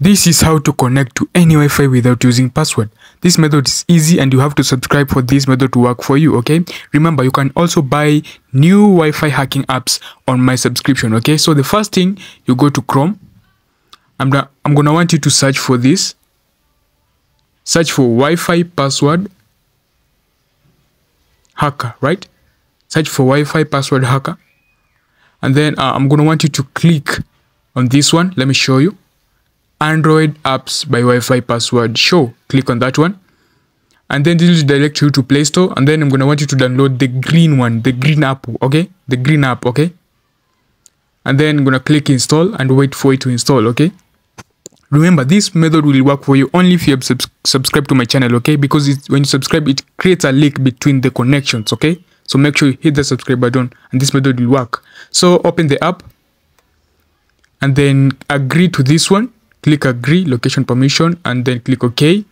This is how to connect to any Wi-Fi without using password. This method is easy and you have to subscribe for this method to work for you, okay? Remember, you can also buy new Wi-Fi hacking apps on my subscription, okay? So the first thing, you go to Chrome. I'm gonna want you to search for this. Search for Wi-Fi password hacker, right? Search for Wi-Fi password hacker. And then I'm gonna want you to click on this one. Let me show you. Android apps by Wi-Fi password show. Click on that one, and then this will direct you to Play Store. And then I'm gonna want you to download the green one, the green app, okay? The green app, okay? And then I'm gonna click install and wait for it to install, okay? Remember, this method will work for you only if you have subscribed to my channel, okay? Because when you subscribe, it creates a link between the connections, okay? So make sure you hit the subscribe button, and this method will work. So open the app, and then agree to this one. Click agree, location permission, and then click OK.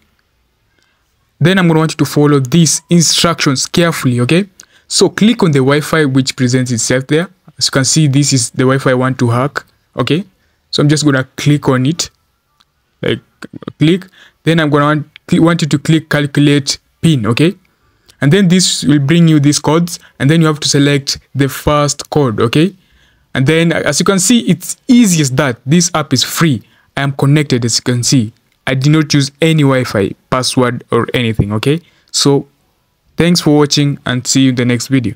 Then I'm going to want you to follow these instructions carefully, okay? So click on the Wi-Fi which presents itself there. As you can see, this is the Wi-Fi I want to hack, okay? So I'm just going to click on it, like click. Then I'm going to want you to click calculate PIN, okay? And then this will bring you these codes, and then you have to select the first code, okay? And then as you can see, it's easy as that. This app is free. I am connected, as you can see. I did not use any Wi-Fi password or anything, okay? So thanks for watching and see you in the next video.